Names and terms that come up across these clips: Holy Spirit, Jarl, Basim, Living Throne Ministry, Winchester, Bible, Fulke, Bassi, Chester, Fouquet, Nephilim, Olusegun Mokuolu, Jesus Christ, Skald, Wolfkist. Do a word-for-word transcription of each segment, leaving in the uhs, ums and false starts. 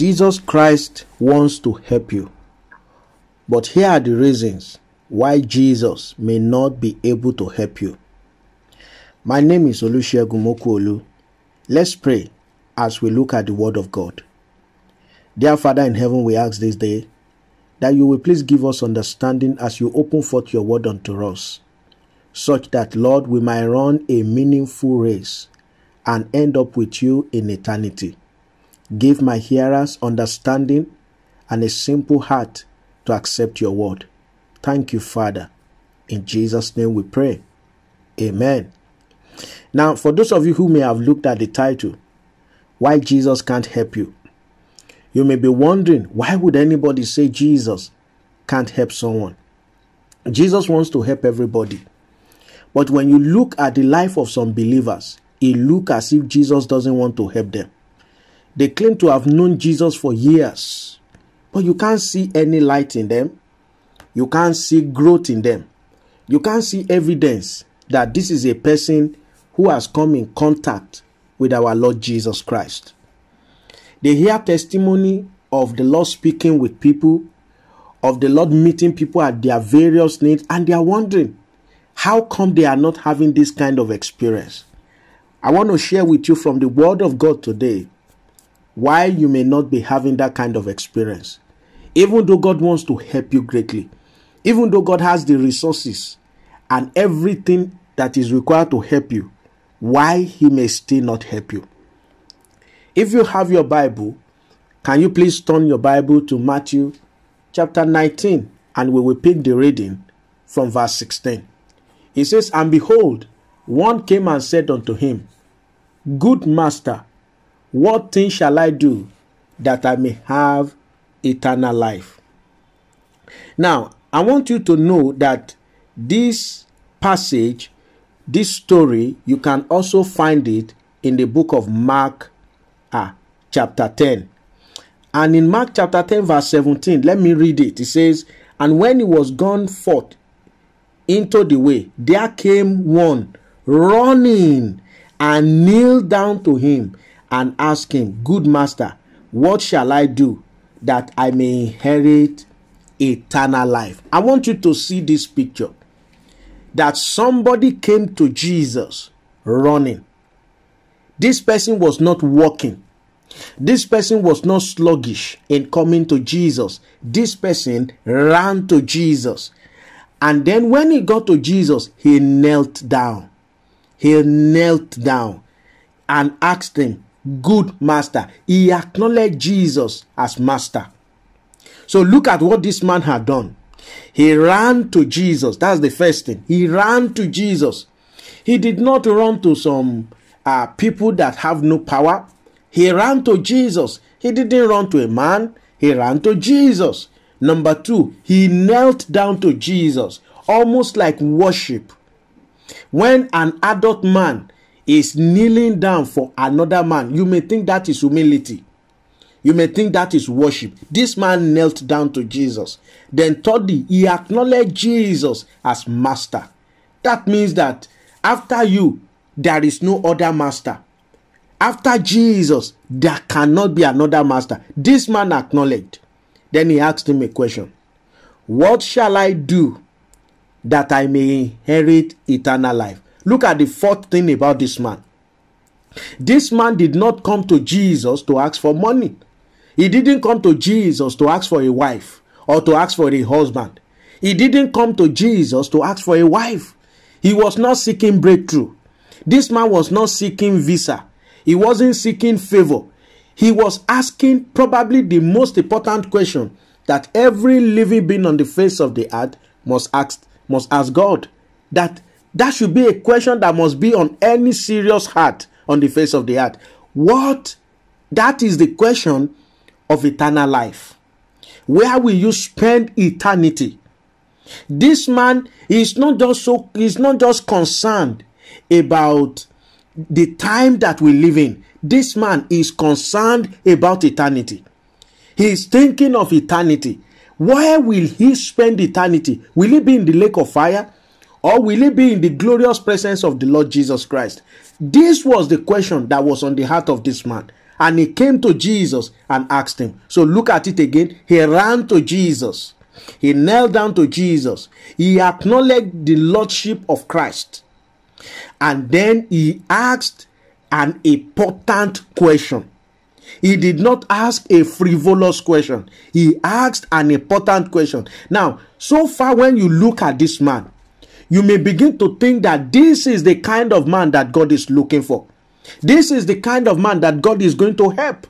Jesus Christ wants to help you. But here are the reasons why Jesus may not be able to help you. My name is Olusegun Mokuolu. Let's pray as we look at the Word of God. Dear Father in heaven, we ask this day that you will please give us understanding as you open forth your word unto us, such that, Lord, we might run a meaningful race and end up with you in eternity. Give my hearers understanding and a simple heart to accept your word. Thank you, Father. In Jesus' name we pray. Amen. Now, for those of you who may have looked at the title, Why Jesus Can't Help You, you may be wondering, why would anybody say Jesus can't help someone? Jesus wants to help everybody. But when you look at the life of some believers, it looks as if Jesus doesn't want to help them. They claim to have known Jesus for years, but you can't see any light in them. You can't see growth in them. You can't see evidence that this is a person who has come in contact with our Lord Jesus Christ. They hear testimony of the Lord speaking with people, of the Lord meeting people at their various needs, and they are wondering, how come they are not having this kind of experience? I want to share with you from the Word of God today why you may not be having that kind of experience. Even though God wants to help you greatly, even though God has the resources and everything that is required to help you, why he may still not help you. If you have your Bible, can you please turn your Bible to Matthew chapter nineteen, and we will pick the reading from verse sixteen. It says, "And behold, one came and said unto him, Good master, what thing shall I do that I may have eternal life?" Now, I want you to know that this passage, this story, you can also find it in the book of Mark ah, chapter ten. And in Mark chapter ten, verse seventeen, let me read it. It says, "And when he was gone forth into the way, there came one running and kneeled down to him and asked him, Good master, what shall I do that I may inherit eternal life?" I want you to see this picture, that somebody came to Jesus running. This person was not walking. This person was not sluggish in coming to Jesus. This person ran to Jesus. And then when he got to Jesus, he knelt down. He knelt down and asked him, "Good master." He acknowledged Jesus as master. So look at what this man had done. He ran to Jesus. That's the first thing. He ran to Jesus. He did not run to some uh, people that have no power. He ran to Jesus. He didn't run to a man. He ran to Jesus. Number two, he knelt down to Jesus, almost like worship. When an adult man is kneeling down for another man, you may think that is humility. You may think that is worship. This man knelt down to Jesus. Then thirdly, he acknowledged Jesus as master. That means that after you, there is no other master. After Jesus, there cannot be another master. This man acknowledged. Then he asked him a question. "What shall I do that I may inherit eternal life?" Look at the fourth thing about this man. This man did not come to Jesus to ask for money. He didn't come to Jesus to ask for a wife or to ask for a husband. He didn't come to Jesus to ask for a wife. He was not seeking breakthrough. This man was not seeking visa. He wasn't seeking favor. He was asking probably the most important question that every living being on the face of the earth must ask, must ask God. That, that should be a question that must be on any serious heart on the face of the earth. What? That is the question of eternal life. Where will you spend eternity? This man is not just so, he's not just concerned about the time that we live in. This man is concerned about eternity. He is thinking of eternity. Where will he spend eternity? Will he be in the lake of fire? Or will he be in the glorious presence of the Lord Jesus Christ? This was the question that was on the heart of this man. and he came to Jesus and asked him. So look at it again. He ran to Jesus. He knelt down to Jesus. He acknowledged the lordship of Christ. And then he asked an important question. He did not ask a frivolous question. He asked an important question. Now, so far when you look at this man, you may begin to think that this is the kind of man that God is looking for. This is the kind of man that God is going to help.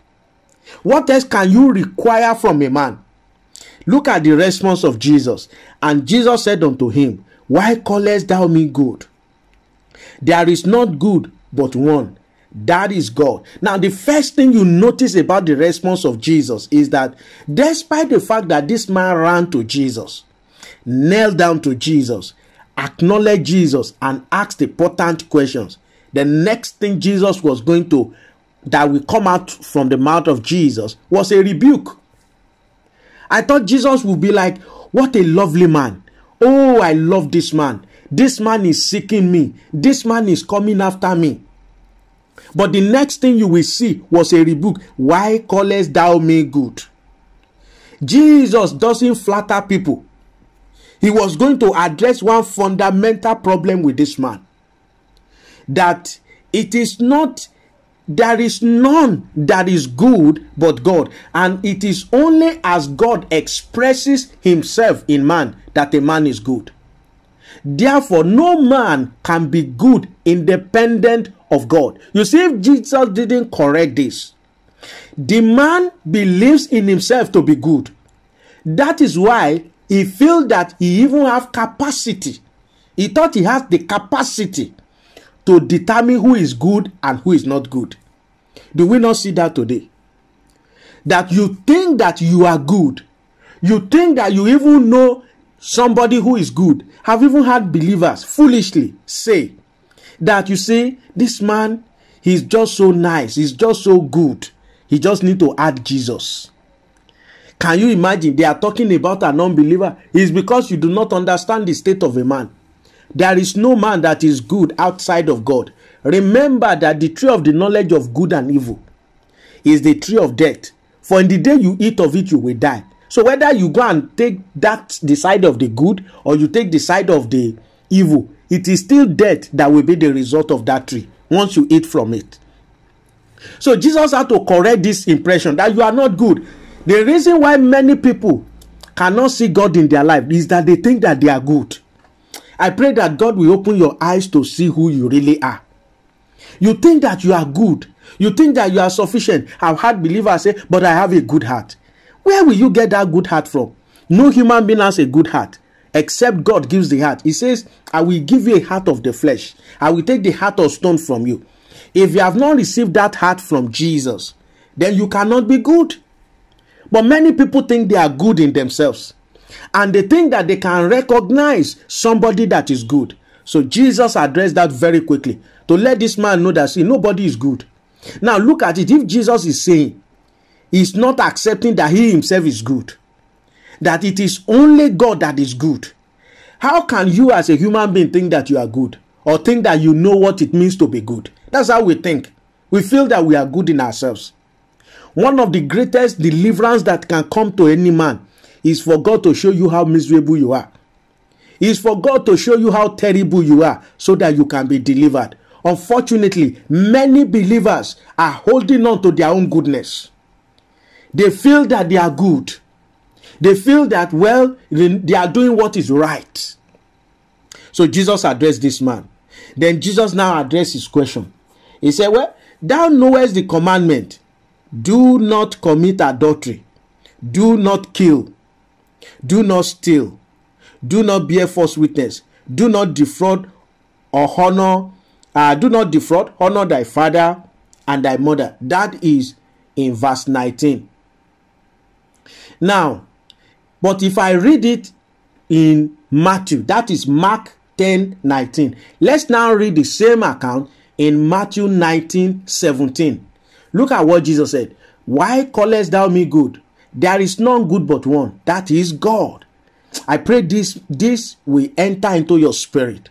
What else can you require from a man? Look at the response of Jesus. And Jesus said unto him, Why callest thou me good? There is not good but one, that is God. Now, the first thing you notice about the response of Jesus is that despite the fact that this man ran to Jesus, knelt down to Jesus, acknowledged Jesus, and asked important questions, the next thing Jesus was going to, that will come out from the mouth of Jesus, was a rebuke. I thought Jesus would be like, what a lovely man. Oh, I love this man. This man is seeking me. This man is coming after me. But the next thing you will see was a rebuke. Why callest thou me good? Jesus doesn't flatter people. He was going to address one fundamental problem with this man. That it is not, there is none that is good but God. And it is only as God expresses himself in man that a man is good. Therefore, no man can be good independent of God. You see, if Jesus didn't correct this, the man believes in himself to be good. That is why he feels that he even has capacity. He thought he has the capacity to determine who is good and who is not good. Do we not see that today? That you think that you are good. You think that you even know somebody who is good. Have even had believers foolishly say that, you see, this man, he's just so nice. He's just so good. He just need to add Jesus. Can you imagine? They are talking about an unbeliever. It's because you do not understand the state of a man. There is no man that is good outside of God. Remember that the tree of the knowledge of good and evil is the tree of death. For in the day you eat of it, you will die. So whether you go and take that the side of the good or you take the side of the evil, it is still death that will be the result of that tree once you eat from it. So Jesus had to correct this impression that you are not good. The reason why many people cannot see God in their life is that they think that they are good. I pray that God will open your eyes to see who you really are. You think that you are good. You think that you are sufficient. I've had believers say, but I have a good heart. Where will you get that good heart from? No human being has a good heart, except God gives the heart. He says, I will give you a heart of the flesh. I will take the heart of stone from you. If you have not received that heart from Jesus, then you cannot be good. But many people think they are good in themselves. And they think that they can recognize somebody that is good. So Jesus addressed that very quickly to let this man know that, see, nobody is good. Now look at it. If Jesus is saying, he's not accepting that he himself is good, that it is only God that is good, how can you as a human being think that you are good or think that you know what it means to be good? That's how we think. We feel that we are good in ourselves. One of the greatest deliverance that can come to any man is for God to show you how miserable you are. It's for God to show you how terrible you are so that you can be delivered. Unfortunately, many believers are holding on to their own goodness. They feel that they are good. They feel that, well, they are doing what is right. So Jesus addressed this man. Then Jesus now addressed his question. He said, well, thou knowest the commandment. Do not commit adultery. Do not kill. Do not steal. Do not bear false witness. Do not defraud or honor. Uh, do not defraud. Honor thy father and thy mother. That is in verse nineteen. Now, but if I read it in Matthew, that is Mark ten nineteen. Let's now read the same account in Matthew nineteen seventeen. Look at what Jesus said. Why callest thou me good? There is none good but one, that is God. I pray this, this will enter into your spirit,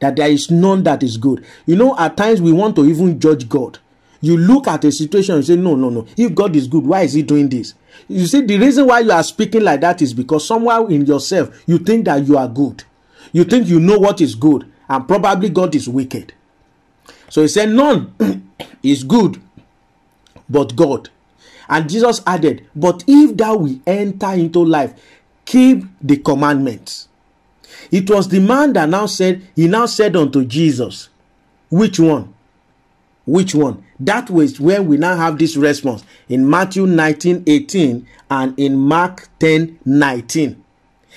that there is none that is good. You know, at times we want to even judge God. You look at a situation and say, no, no, no. If God is good, why is he doing this? You see, the reason why you are speaking like that is because somewhere in yourself, you think that you are good. You think you know what is good, and probably God is wicked. So he said, none is good but God. And Jesus added, but if thou wilt enter into life, keep the commandments. It was the man that now said, he now said unto Jesus, which one? Which one? That was where we now have this response in Matthew nineteen eighteen and in Mark ten nineteen.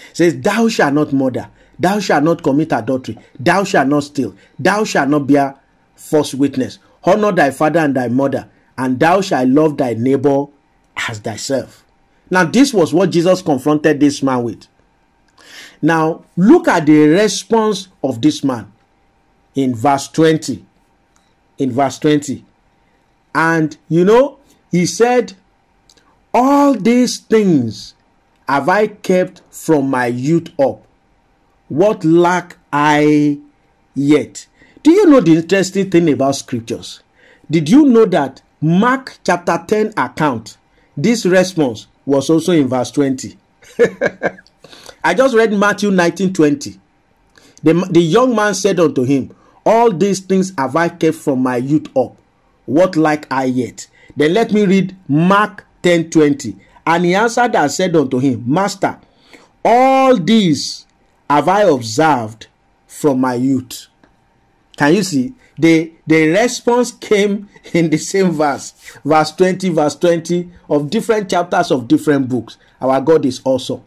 It says, thou shalt not murder, thou shalt not commit adultery, thou shalt not steal, thou shalt not bear false witness, honor thy father and thy mother, and thou shalt love thy neighbor as thyself. Now, this was what Jesus confronted this man with. Now, look at the response of this man in verse twenty. In verse twenty. And, you know, he said, all these things have I kept from my youth up. What lack I yet? Do you know the interesting thing about scriptures? Did you know that Mark chapter ten account, this response was also in verse twenty? I just read Matthew nineteen twenty. The, the young man said unto him, all these things have I kept from my youth up. What lack I yet? Then let me read Mark ten twenty. And he answered and said unto him, Master, all these have I observed from my youth. Can you see? The, the response came in the same verse. Verse twenty, verse twenty of different chapters of different books. Our God is awesome.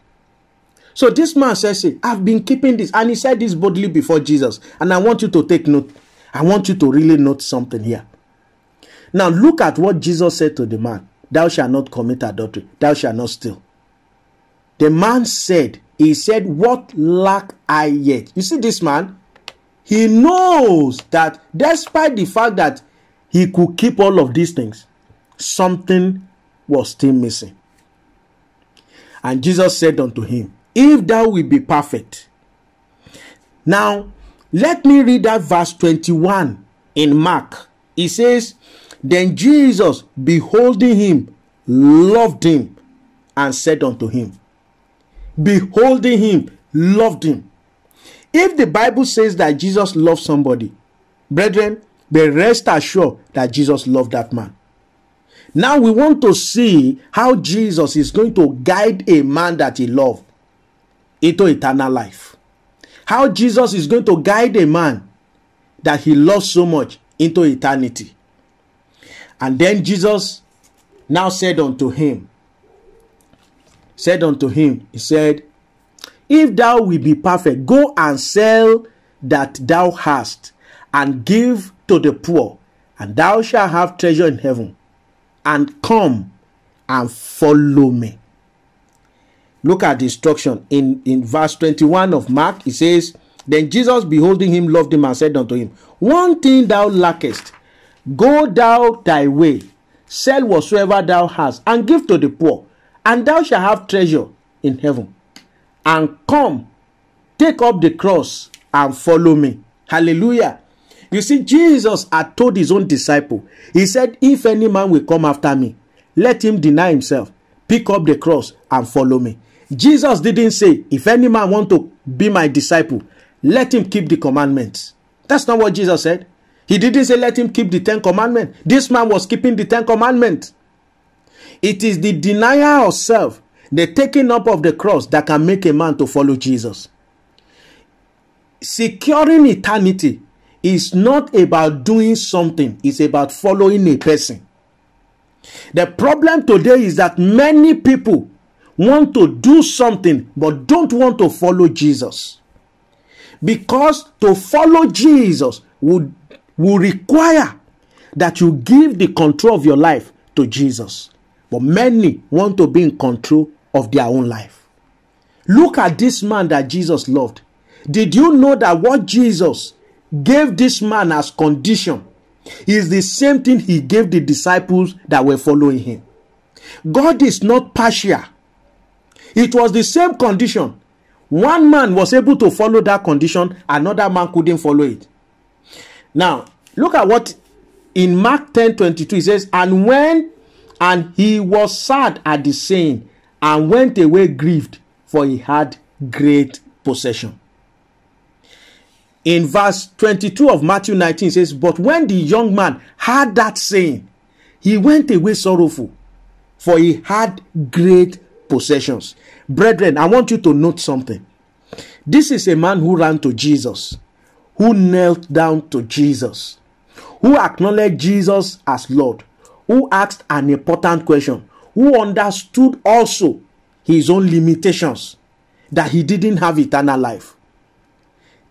So this man says, I've been keeping this. And he said this boldly before Jesus. And I want you to take note. I want you to really note something here. Now look at what Jesus said to the man. Thou shalt not commit adultery. Thou shalt not steal. The man said, he said, what lack I yet? You see this man? He knows that despite the fact that he could keep all of these things, something was still missing. And Jesus said unto him, if thou wilt be perfect. Now, let me read that verse twenty-one in Mark. It says, then Jesus, beholding him, loved him, and said unto him. Beholding him, loved him. If the Bible says that Jesus loved somebody, brethren, be rest assured that Jesus loved that man. Now we want to see how Jesus is going to guide a man that he loved into eternal life. How Jesus is going to guide a man that he loves so much into eternity. And then Jesus now said unto him, said unto him, he said, if thou wilt be perfect, go and sell that thou hast, and give to the poor, and thou shalt have treasure in heaven. And come and follow me. Look at the instruction in, in verse twenty-one of Mark. It says, then Jesus, beholding him, loved him and said unto him, one thing thou lackest, go thou thy way, sell whatsoever thou hast, and give to the poor, and thou shalt have treasure in heaven. And come, take up the cross and follow me. Hallelujah. You see, Jesus had told his own disciple, he said, if any man will come after me, let him deny himself, pick up the cross and follow me. Jesus didn't say, if any man want to be my disciple, let him keep the commandments. That's not what Jesus said. He didn't say, let him keep the Ten Commandments. This man was keeping the Ten Commandments. It is the denial of self, the taking up of the cross, that can make a man to follow Jesus. Securing eternity is not about doing something. It's about following a person. The problem today is that many people want to do something but don't want to follow Jesus. Because to follow Jesus would, would require that you give the control of your life to Jesus. But many want to be in control of their own life. Look at this man that Jesus loved. Did you know that what Jesus gave this man as condition is the same thing he gave the disciples that were following him? God is not partial. It was the same condition. One man was able to follow that condition, another man couldn't follow it. Now, look at what in Mark ten twenty-two, he says, and when and he was sad at the saying, and went away grieved, for he had great possession. In verse twenty-two of Matthew nineteen, it says, but when the young man heard that saying, he went away sorrowful, for he had great possessions. Brethren, I want you to note something. This is a man who ran to Jesus, who knelt down to Jesus, who acknowledged Jesus as Lord, who asked an important question, who understood also his own limitations, that he didn't have eternal life.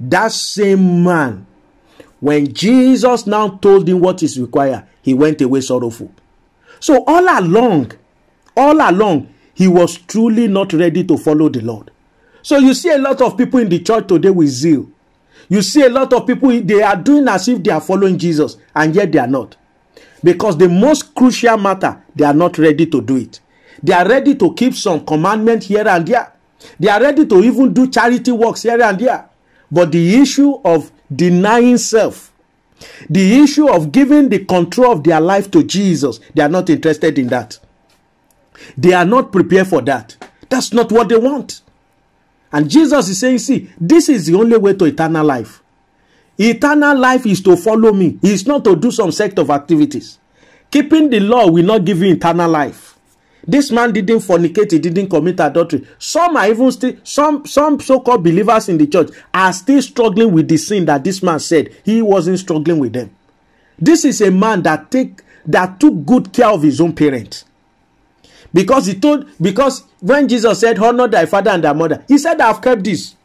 That same man, when Jesus now told him what is required, he went away sorrowful. So all along, all along, he was truly not ready to follow the Lord. So you see a lot of people in the church today with zeal. You see a lot of people, they are doing as if they are following Jesus, and yet they are not. Because the most crucial matter, they are not ready to do it. They are ready to keep some commandment here and there. They are ready to even do charity works here and there. But the issue of denying self, the issue of giving the control of their life to Jesus, they are not interested in that. They are not prepared for that. That's not what they want. And Jesus is saying, see, this is the only way to eternal life. Eternal life is to follow me. It's not to do some sect of activities. Keeping the law will not give you eternal life. This man didn't fornicate, he didn't commit adultery. Some are even still, some, some so-called believers in the church are still struggling with the sin that this man said. He wasn't struggling with them. This is a man that take that took good care of his own parents. Because he told, because when Jesus said, honor thy father and thy mother, he said, I have kept this.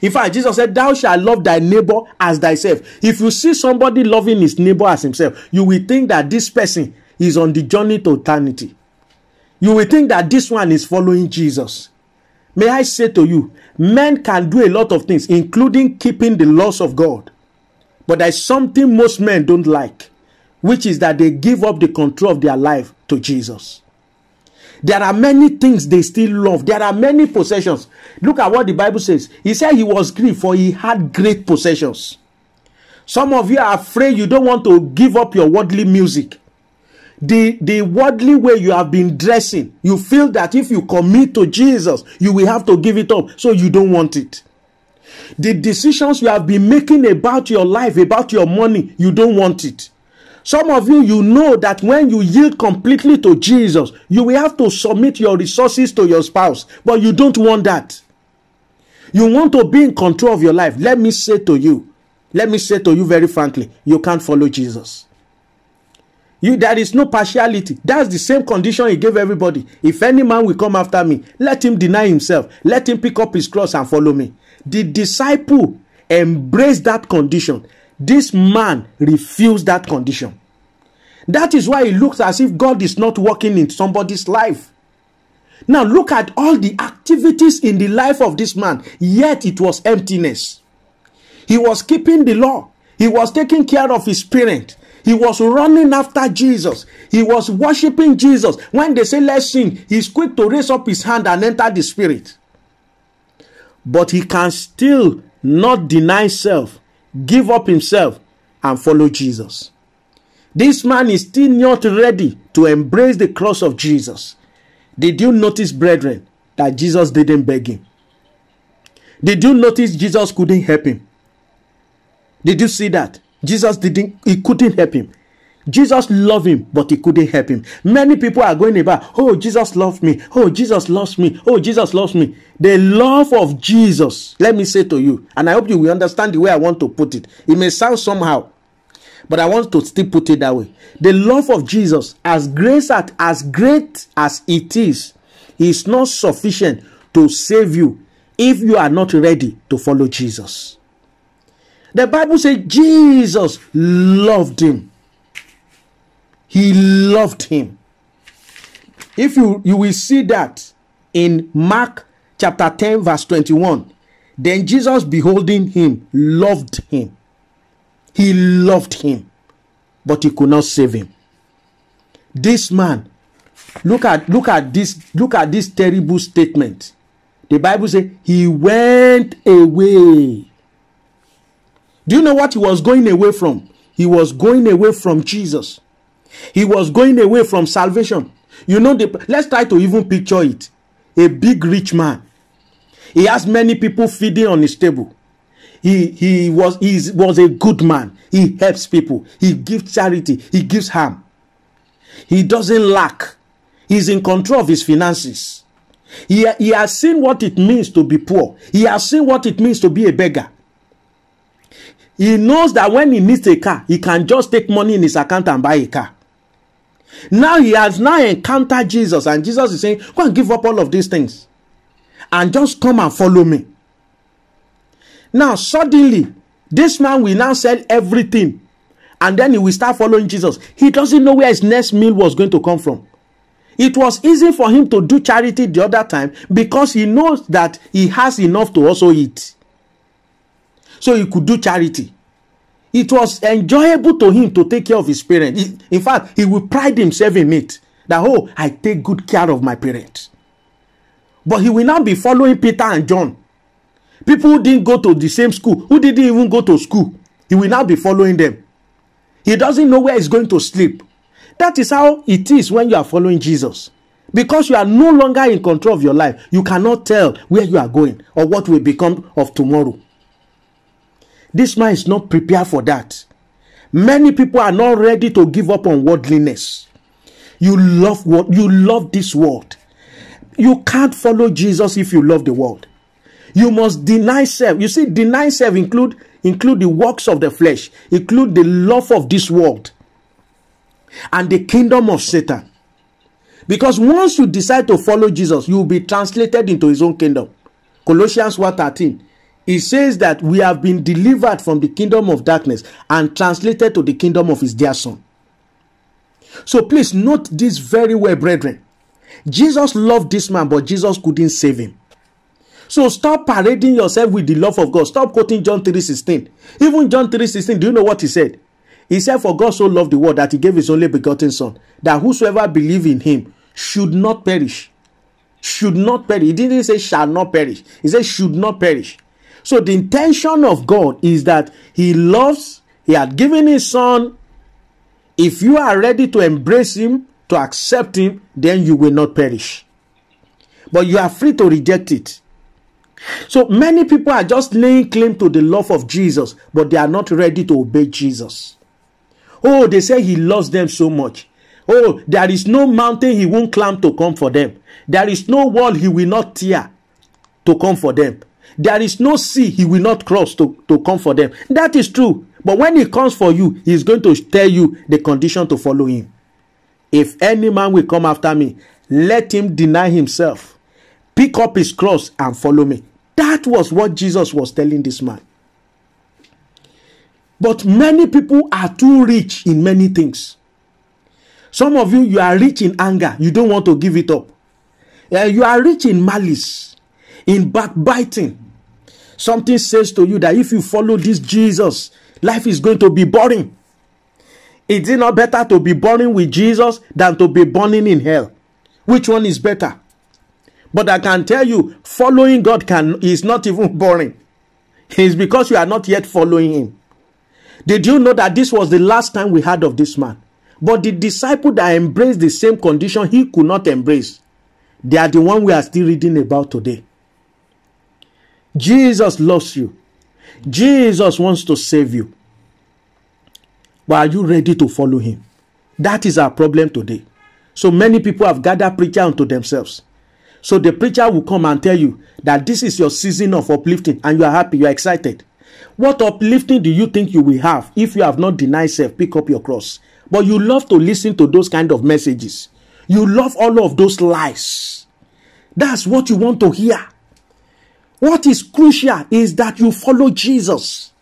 In fact, Jesus said, thou shalt love thy neighbor as thyself. If you see somebody loving his neighbor as himself, you will think that this person is on the journey to eternity. You will think that this one is following Jesus. May I say to you, men can do a lot of things, including keeping the laws of God. But there is something most men don't like, which is that they give up the control of their life to Jesus. There are many things they still love. There are many possessions. Look at what the Bible says. He said he was grieved, for he had great possessions. Some of you are afraid you don't want to give up your worldly music. The, the worldly way you have been dressing, you feel that if you commit to Jesus, you will have to give it up, so you don't want it. The decisions you have been making about your life, about your money, you don't want it. Some of you, you know that when you yield completely to Jesus, you will have to submit your resources to your spouse, but you don't want that. You want to be in control of your life. Let me say to you, let me say to you very frankly, you can't follow Jesus. You, there is no partiality. That's the same condition he gave everybody. If any man will come after me, let him deny himself. Let him pick up his cross and follow me. The disciple embraced that condition. This man refused that condition. That is why it looks as if God is not working in somebody's life. Now look at all the activities in the life of this man, yet it was emptiness. He was keeping the law. He was taking care of his parents. He was running after Jesus. He was worshiping Jesus. When they say let's sing, he's quick to raise up his hand and enter the spirit. But he can still not deny self, give up himself, and follow Jesus. This man is still not ready to embrace the cross of Jesus. Did you notice, brethren, that Jesus didn't beg him? Did you notice Jesus couldn't help him? Did you see that? Jesus didn't, he couldn't help him. Jesus loved him, but he couldn't help him. Many people are going about, oh, Jesus loved me. Oh, Jesus loves me. Oh, Jesus loves me. The love of Jesus, let me say to you, and I hope you will understand the way I want to put it. It may sound somehow, but I want to still put it that way. The love of Jesus, as grace at, as great as it is, is not sufficient to save you if you are not ready to follow Jesus. The Bible says Jesus loved him. He loved him. If you, you will see that in Mark chapter ten verse twenty-one. Then Jesus, beholding him, loved him. He loved him, but he could not save him. This man, look at, look at this, look at this terrible statement. The Bible says he went away. Do you know what he was going away from? He was going away from Jesus. He was going away from salvation. You know, the, let's try to even picture it. A big rich man. He has many people feeding on his table. He, he, was, he was a good man. He helps people. He gives charity. He gives harm. He doesn't lack. He's in control of his finances. He, he has seen what it means to be poor. He has seen what it means to be a beggar. He knows that when he needs a car, he can just take money in his account and buy a car. Now he has now encountered Jesus, and Jesus is saying, go and give up all of these things and just come and follow me. Now suddenly, this man will now sell everything and then he will start following Jesus. He doesn't know where his next meal was going to come from. It was easy for him to do charity the other time because he knows that he has enough to also eat. So he could do charity. It was enjoyable to him to take care of his parents. In fact, he will pride himself in it. That, oh, I take good care of my parents. But he will not be following Peter and John. People who didn't go to the same school, who didn't even go to school. He will not be following them. He doesn't know where he's going to sleep. That is how it is when you are following Jesus. Because you are no longer in control of your life. You cannot tell where you are going or what will become of tomorrow. This man is not prepared for that. Many people are not ready to give up on worldliness. You love what you love this world. You can't follow Jesus if you love the world. You must deny self. You see, deny self include, include the works of the flesh, include the love of this world and the kingdom of Satan. Because once you decide to follow Jesus, you will be translated into his own kingdom. Colossians one thirteen. It says that we have been delivered from the kingdom of darkness and translated to the kingdom of his dear son. So please note this very well, brethren. Jesus loved this man, but Jesus couldn't save him. So stop parading yourself with the love of God. Stop quoting John three sixteen. Even John three sixteen, do you know what he said? He said, for God so loved the world that he gave his only begotten son, that whosoever believes in him should not perish. Should not perish. He didn't say shall not perish. He said should not perish. So the intention of God is that he loves, he had given his son. If you are ready to embrace him, to accept him, then you will not perish. But you are free to reject it. So many people are just laying claim to the love of Jesus, but they are not ready to obey Jesus. Oh, they say he loves them so much. Oh, there is no mountain he won't climb to come for them. There is no wall he will not tear to come for them. There is no sea he will not cross to, to come for them. That is true. But when he comes for you, he is going to tell you the condition to follow him. If any man will come after me, let him deny himself, pick up his cross and follow me. That was what Jesus was telling this man. But many people are too rich in many things. Some of you, you are rich in anger. You don't want to give it up. Uh, you are rich in malice. In backbiting, something says to you that if you follow this Jesus, life is going to be boring. Is it not better to be boring with Jesus than to be burning in hell? Which one is better? But I can tell you, following God can is not even boring. It's because you are not yet following him. Did you know that this was the last time we heard of this man? But the disciple that embraced the same condition he could not embrace, they are the one we are still reading about today. Jesus loves you. Jesus wants to save you. But are you ready to follow him? That is our problem today. So many people have gathered preacher unto themselves. So the preacher will come and tell you that this is your season of uplifting and you are happy, you are excited. What uplifting do you think you will have if you have not denied self, pick up your cross? But you love to listen to those kind of messages. You love all of those lies. That's what you want to hear. What is crucial is that you follow Jesus.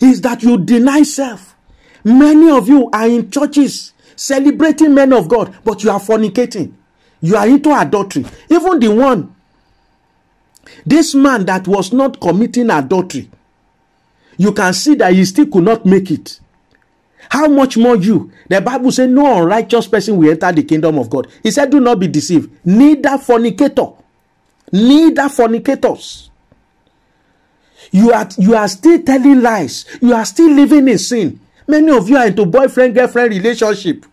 Is that you deny self. Many of you are in churches celebrating men of God, but you are fornicating. You are into adultery. Even the one, this man that was not committing adultery, you can see that he still could not make it. How much more you? The Bible says no unrighteous person will enter the kingdom of God. He said, do not be deceived. Neither fornicator. Neither fornicators. You are, you are still telling lies. You are still living in sin. Many of you are into boyfriend, girlfriend relationship.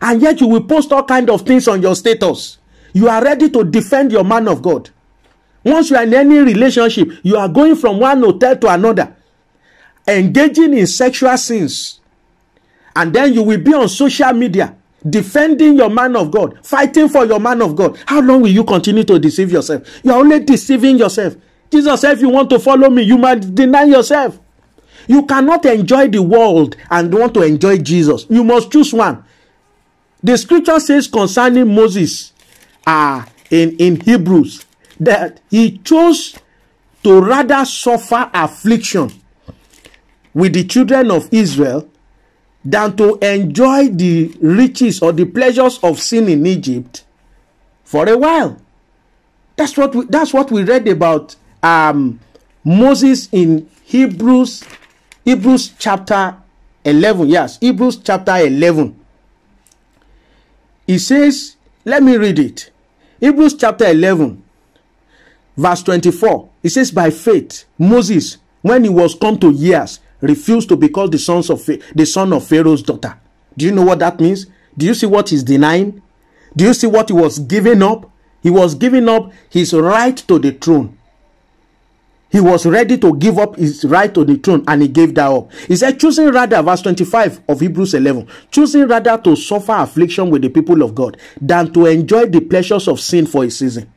And yet you will post all kinds of things on your status. You are ready to defend your man of God. Once you are in any relationship, you are going from one hotel to another, engaging in sexual sins. And then you will be on social media, defending your man of God, fighting for your man of God. How long will you continue to deceive yourself? You are only deceiving yourself. Jesus said, if you want to follow me, you must deny yourself. You cannot enjoy the world and want to enjoy Jesus. You must choose one. The scripture says concerning Moses uh, in, in Hebrews that he chose to rather suffer affliction with the children of Israel than to enjoy the riches or the pleasures of sin in Egypt for a while. That's what we, that's what we read about um, Moses in Hebrews, Hebrews chapter eleven. Yes, Hebrews chapter eleven. It says, let me read it. Hebrews chapter eleven, verse twenty-four. It says, by faith, Moses, when he was come to years, refused to be called the, sons of, the son of Pharaoh's daughter. Do you know what that means? Do you see what he's denying? Do you see what he was giving up? He was giving up his right to the throne. He was ready to give up his right to the throne, and he gave that up. He said, choosing rather, verse twenty-five of Hebrews eleven, choosing rather to suffer affliction with the people of God than to enjoy the pleasures of sin for a season.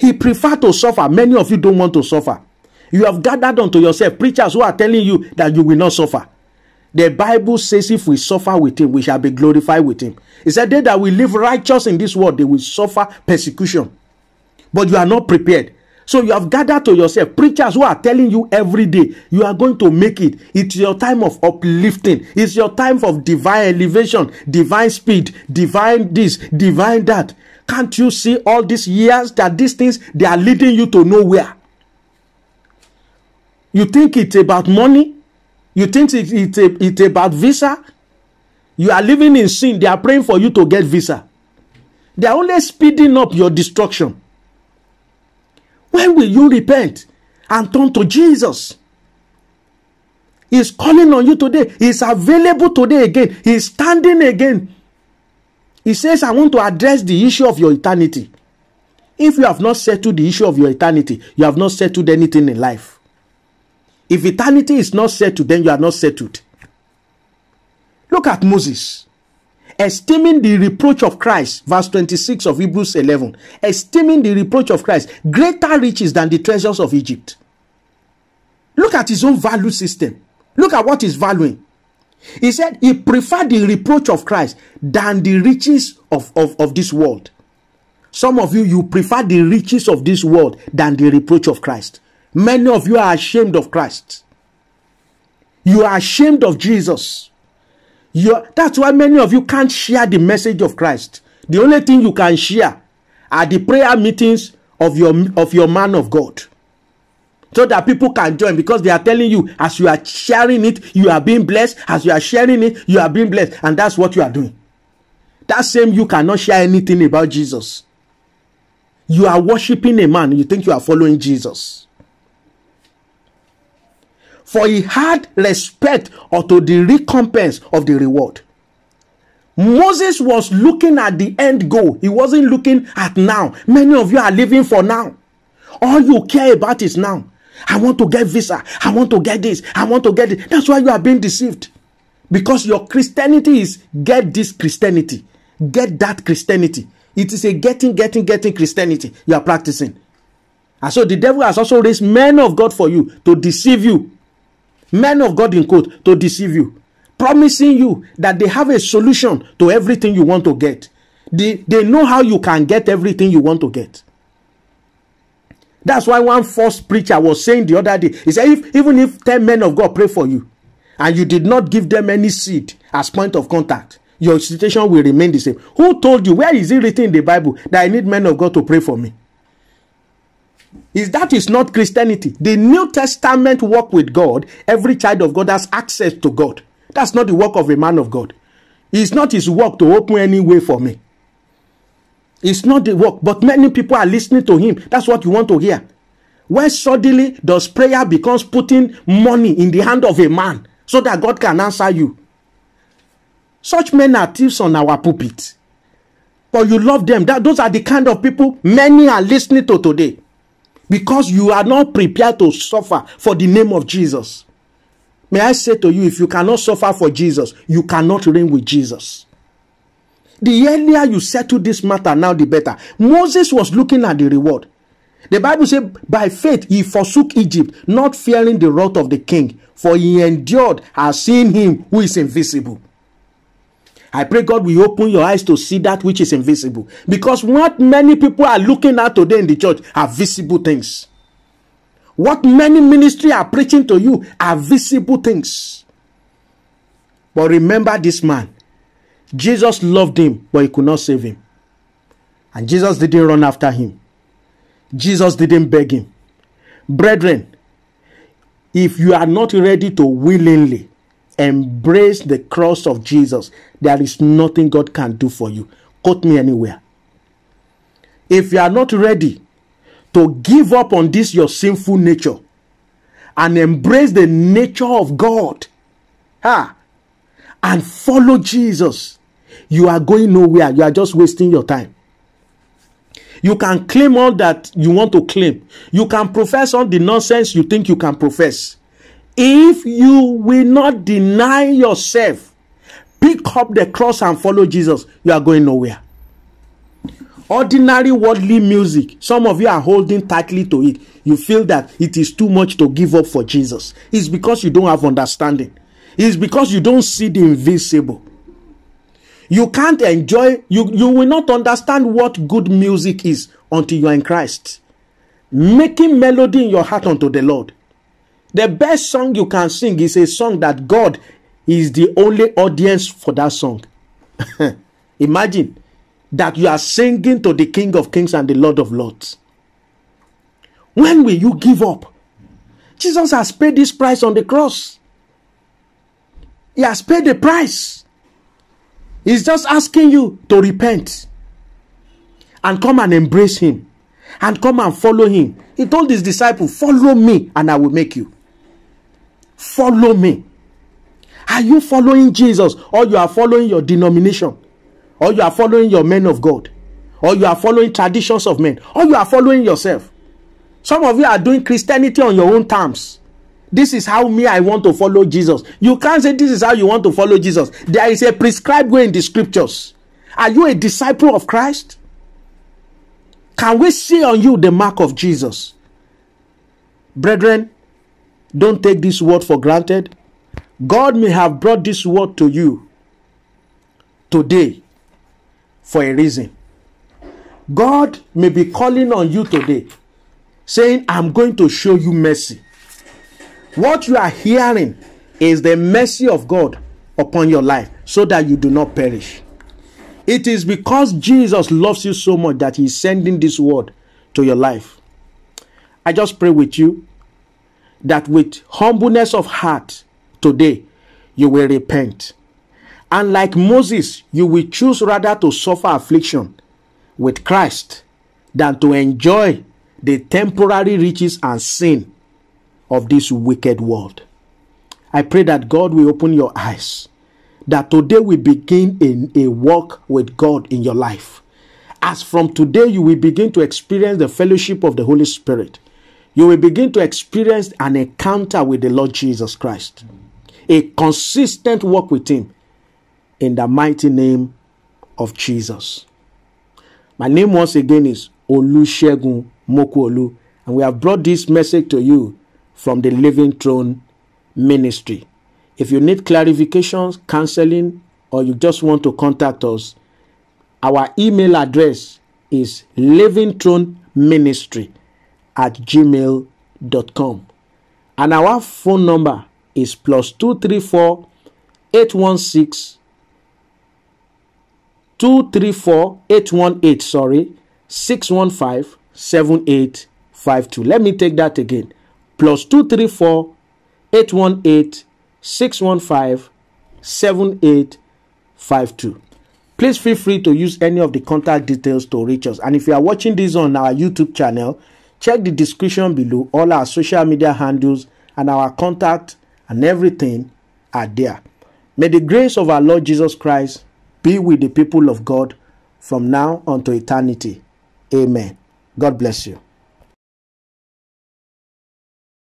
He preferred to suffer. Many of you don't want to suffer. You have gathered unto yourself preachers who are telling you that you will not suffer. The Bible says if we suffer with him, we shall be glorified with him. It said they that will live righteous in this world, they will suffer persecution. But you are not prepared. So you have gathered to yourself preachers who are telling you every day, you are going to make it. It's your time of uplifting. It's your time of divine elevation, divine speed, divine this, divine that. Can't you see all these years that these things, they are leading you to nowhere? You think it's about money? You think it's, it's, it's about visa? You are living in sin. They are praying for you to get visa. They are only speeding up your destruction. When will you repent and turn to Jesus? He's calling on you today. He's available today again. He's standing again. He says, I want to address the issue of your eternity. If you have not settled the issue of your eternity, you have not settled anything in life. If eternity is not settled, then you are not settled. Look at Moses. Esteeming the reproach of Christ, verse twenty-six of Hebrews eleven, esteeming the reproach of Christ, greater riches than the treasures of Egypt. Look at his own value system. Look at what he's valuing. He said he preferred the reproach of Christ than the riches of, of, of this world. Some of you, you prefer the riches of this world than the reproach of Christ. Many of you are ashamed of Christ. You are ashamed of Jesus. You're, that's why many of you can't share the message of Christ. The only thing you can share are the prayer meetings of your, of your man of God. So that people can join, because they are telling you, as you are sharing it, you are being blessed. As you are sharing it, you are being blessed. And that's what you are doing. That same you cannot share anything about Jesus. You are worshiping a man. You think you are following Jesus. For he had respect unto the recompense of the reward. Moses was looking at the end goal. He wasn't looking at now. Many of you are living for now. All you care about is now. I want to get visa. I want to get this. I want to get this. That's why you are being deceived. Because your Christianity is get this Christianity. Get that Christianity. It is a getting, getting, getting Christianity you are practicing. And so the devil has also raised men of God for you to deceive you. Men of God in quote, to deceive you, promising you that they have a solution to everything you want to get. They, they know how you can get everything you want to get. That's why one false preacher was saying the other day, he said, if, even if ten men of God pray for you, and you did not give them any seed as point of contact, your situation will remain the same. Who told you? Where is it written in the Bible that I need men of God to pray for me? Is that is not Christianity. The New Testament walk with God, every child of God has access to God. That's not the work of a man of God. It's not his work to open any way for me. It's not the work, but many people are listening to him. That's what you want to hear. When suddenly does prayer becomes putting money in the hand of a man so that God can answer you. Such men are thieves on our pulpit. But you love them. That, those are the kind of people many are listening to today. Because you are not prepared to suffer for the name of Jesus. May I say to you, if you cannot suffer for Jesus, you cannot reign with Jesus. The earlier you settle this matter, now the better. Moses was looking at the reward. The Bible says, by faith he forsook Egypt, not fearing the wrath of the king, for he endured as seeing him who is invisible. I pray God will open your eyes to see that which is invisible. Because what many people are looking at today in the church are visible things. What many ministries are preaching to you are visible things. But remember this man. Jesus loved him, but he could not save him. And Jesus didn't run after him. Jesus didn't beg him. Brethren, if you are not ready to willingly embrace the cross of Jesus, there is nothing God can do for you. Quote me anywhere. If you are not ready to give up on this your sinful nature and embrace the nature of God, ha, and follow Jesus, you are going nowhere. You are just wasting your time. You can claim all that you want to claim. You can profess all the nonsense you think you can profess. If you will not deny yourself, pick up the cross and follow Jesus, you are going nowhere. Ordinary worldly music, some of you are holding tightly to it. You feel that it is too much to give up for Jesus. It's because you don't have understanding. It's because you don't see the invisible. You can't enjoy, you, you will not understand what good music is until you are in Christ. Making melody in your heart unto the Lord. The best song you can sing is a song that God is the only audience for that song. Imagine that you are singing to the King of Kings and the Lord of Lords. When will you give up? Jesus has paid this price on the cross. He has paid the price. He's just asking you to repent and come and embrace him and come and follow him. He told his disciples, follow me and I will make you. Follow me. Are you following Jesus, or you are following your denomination, or you are following your men of God, or you are following traditions of men, or you are following yourself? Some of you are doing Christianity on your own terms. This is how me I want to follow Jesus. You can't say this is how you want to follow Jesus. There is a prescribed way in the scriptures. Are you a disciple of Christ? Can we see on you the mark of Jesus? Brethren, don't take this word for granted. God may have brought this word to you today for a reason. God may be calling on you today, saying, I'm going to show you mercy. What you are hearing is the mercy of God upon your life, so that you do not perish. It is because Jesus loves you so much that he's sending this word to your life. I just pray with you that with humbleness of heart today, you will repent. And like Moses, you will choose rather to suffer affliction with Christ than to enjoy the temporary riches and sin of this wicked world. I pray that God will open your eyes, that today we begin in a walk with God in your life. As from today, you will begin to experience the fellowship of the Holy Spirit. You will begin to experience an encounter with the Lord Jesus Christ. A consistent walk with him in the mighty name of Jesus. My name once again is Olusegun Mokuolu, and we have brought this message to you from the Living Throne Ministry. If you need clarifications, counseling, or you just want to contact us, our email address is living throne ministry at gmail dot com. And our phone number is plus two three four, eight one six, two three four, eight one eight, sorry, six one five, seven eight five two. Let me take that again. Plus two three four, eight one eight, six one five, seven eight five two. Please feel free to use any of the contact details to reach us. And if you are watching this on our YouTube channel, check the description below, all our social media handles and our contact and everything are there. May the grace of our Lord Jesus Christ be with the people of God from now unto eternity. Amen. God bless you.